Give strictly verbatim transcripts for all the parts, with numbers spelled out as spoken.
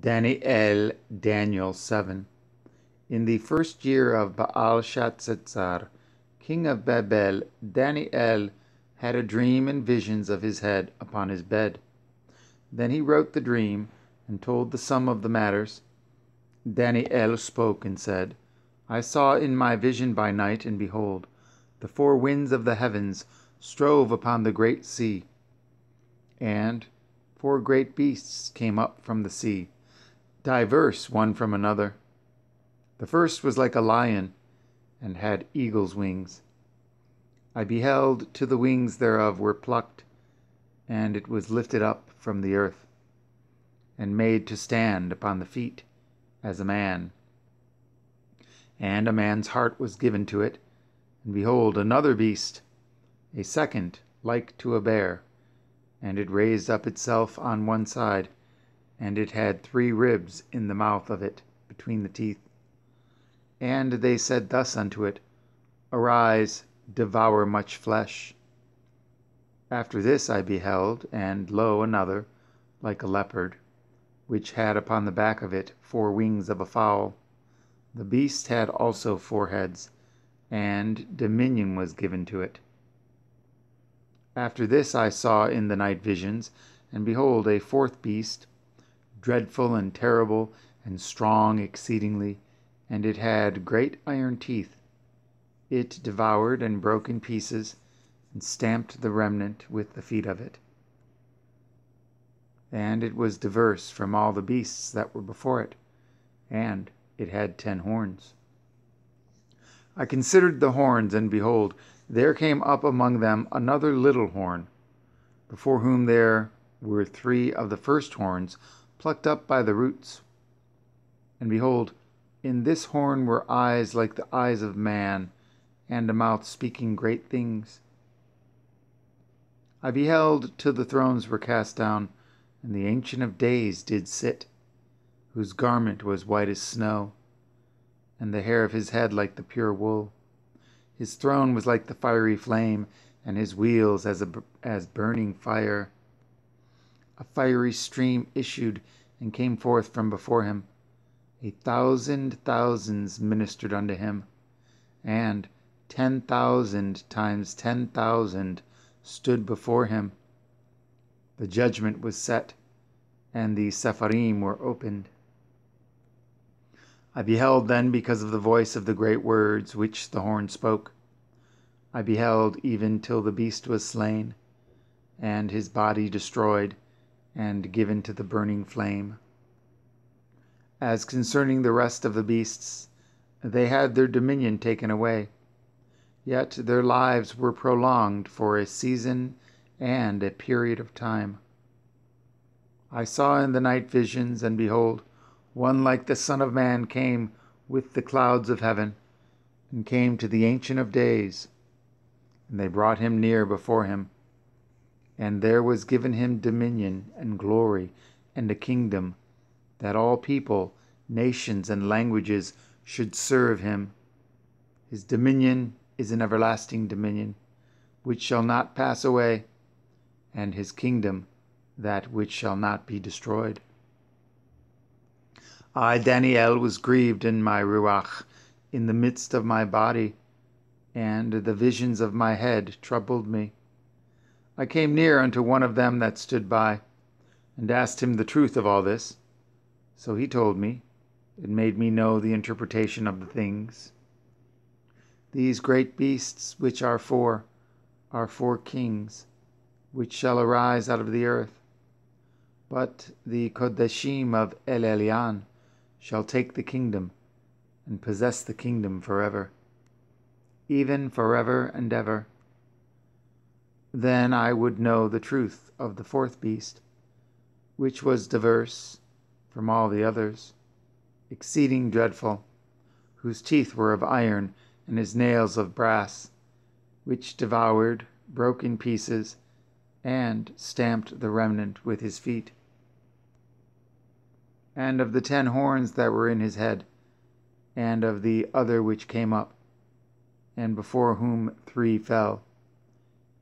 Daniel, Daniel seven. In the first year of Baal Shatzar, king of Babel, Daniel had a dream and visions of his head upon his bed. Then he wrote the dream and told the sum of the matters. Daniel spoke and said, I saw in my vision by night, and behold, the four winds of the heavens strove upon the great sea. And four great beasts came up from the sea, diverse one from another. The first was like a lion, and had eagle's wings. I beheld till the wings thereof were plucked, and it was lifted up from the earth, and made to stand upon the feet as a man. And a man's heart was given to it, and behold, another beast, a second like to a bear, and it raised up itself on one side, and it had three ribs in the mouth of it between the teeth. And they said thus unto it, Arise, devour much flesh. After this I beheld, and lo, another, like a leopard, which had upon the back of it four wings of a fowl. The beast had also four heads, and dominion was given to it. After this I saw in the night visions, and behold, a fourth beast, dreadful and terrible, and strong exceedingly, and it had great iron teeth. It devoured and broke in pieces, and stamped the remnant with the feet of it. And it was diverse from all the beasts that were before it, and it had ten horns. I considered the horns, and behold, there came up among them another little horn, before whom there were three of the first horns, plucked up by the roots. And behold, in this horn were eyes like the eyes of man, and a mouth speaking great things. I beheld till the thrones were cast down, and the Ancient of Days did sit, whose garment was white as snow, and the hair of his head like the pure wool. His throne was like the fiery flame, and his wheels as, a, as burning fire. A fiery stream issued and came forth from before him. A thousand thousands ministered unto him, and ten thousand times ten thousand stood before him. The judgment was set, and the sepharim were opened. I beheld then, because of the voice of the great words which the horn spoke, I beheld even till the beast was slain, and his body destroyed, and given to the burning flame. As concerning the rest of the beasts, they had their dominion taken away, yet their lives were prolonged for a season and a period of time. I saw in the night visions, and behold, one like the Son of Man came with the clouds of heaven, and came to the Ancient of Days, and they brought him near before him. And there was given him dominion and glory and a kingdom, that all people, nations, and languages should serve him. His dominion is an everlasting dominion, which shall not pass away, and his kingdom that which shall not be destroyed. I, Daniel, was grieved in my ruach, in the midst of my body, and the visions of my head troubled me. I came near unto one of them that stood by, and asked him the truth of all this. So he told me, and made me know the interpretation of the things. These great beasts which are four, are four kings, which shall arise out of the earth. But the Qadoshim of El Elyon shall take the kingdom, and possess the kingdom forever, even forever and ever. Then I would know the truth of the fourth beast, which was diverse from all the others, exceeding dreadful, whose teeth were of iron, and his nails of brass, which devoured, broke in pieces, and stamped the remnant with his feet. And of the ten horns that were in his head, and of the other which came up, and before whom three fell,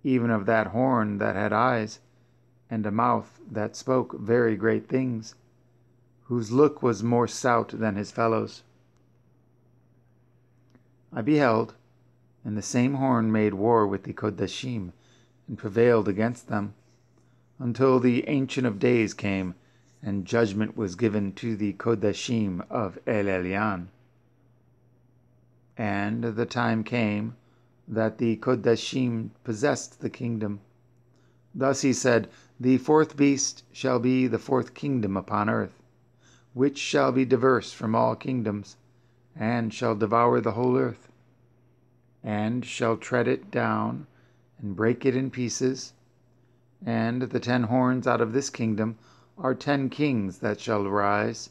even of that horn that had eyes, and a mouth that spoke very great things, whose look was more sought than his fellows. I beheld, and the same horn made war with the Qadoshim, and prevailed against them, until the Ancient of Days came, and judgment was given to the Qadoshim of El Elyon. And the time came that the Qadoshim possessed the kingdom. Thus he said, The fourth beast shall be the fourth kingdom upon earth, which shall be diverse from all kingdoms, and shall devour the whole earth, and shall tread it down, and break it in pieces. And the ten horns out of this kingdom are ten kings that shall rise,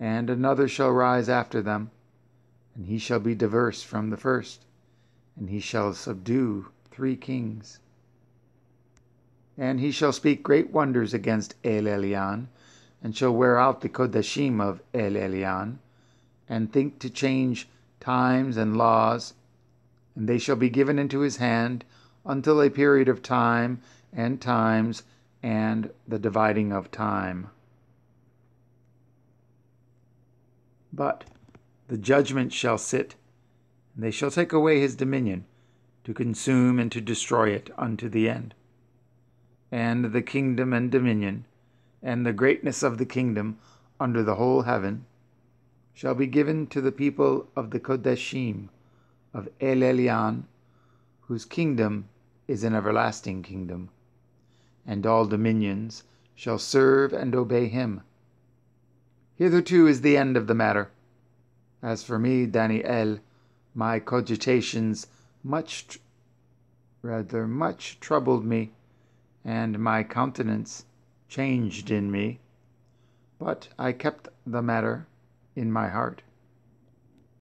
and another shall rise after them, and he shall be diverse from the first, and he shall subdue three kings. And he shall speak great wonders against El Elyon, and shall wear out the Qadoshim of El Elyon, and think to change times and laws, and they shall be given into his hand until a period of time and times and the dividing of time. But the judgment shall sit, and they shall take away his dominion, to consume and to destroy it unto the end. And the kingdom and dominion, and the greatness of the kingdom under the whole heaven, shall be given to the people of the Qadoshim of El Elyon, whose kingdom is an everlasting kingdom. And all dominions shall serve and obey him. Hitherto is the end of the matter. As for me, Daniel, my cogitations much, rather much troubled me, and my countenance changed in me. But I kept the matter in my heart.